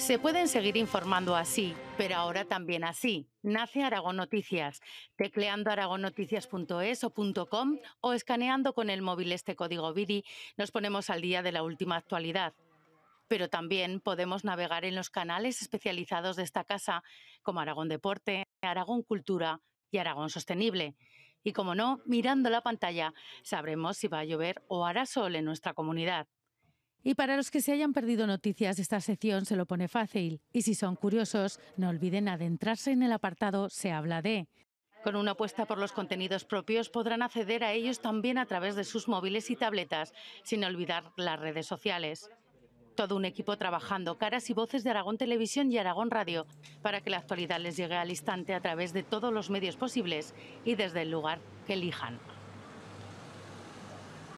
Se pueden seguir informando así, pero ahora también así. Nace Aragón Noticias, tecleando aragonnoticias.es o .com o escaneando con el móvil este código BIDI, nos ponemos al día de la última actualidad. Pero también podemos navegar en los canales especializados de esta casa, como Aragón Deporte, Aragón Cultura y Aragón Sostenible. Y como no, mirando la pantalla sabremos si va a llover o hará sol en nuestra comunidad. Y para los que se hayan perdido noticias, esta sección se lo pone fácil. Y si son curiosos, no olviden adentrarse en el apartado Se habla de. Con una apuesta por los contenidos propios podrán acceder a ellos también a través de sus móviles y tabletas, sin olvidar las redes sociales. Todo un equipo trabajando, caras y voces de Aragón Televisión y Aragón Radio, para que la actualidad les llegue al instante a través de todos los medios posibles y desde el lugar que elijan.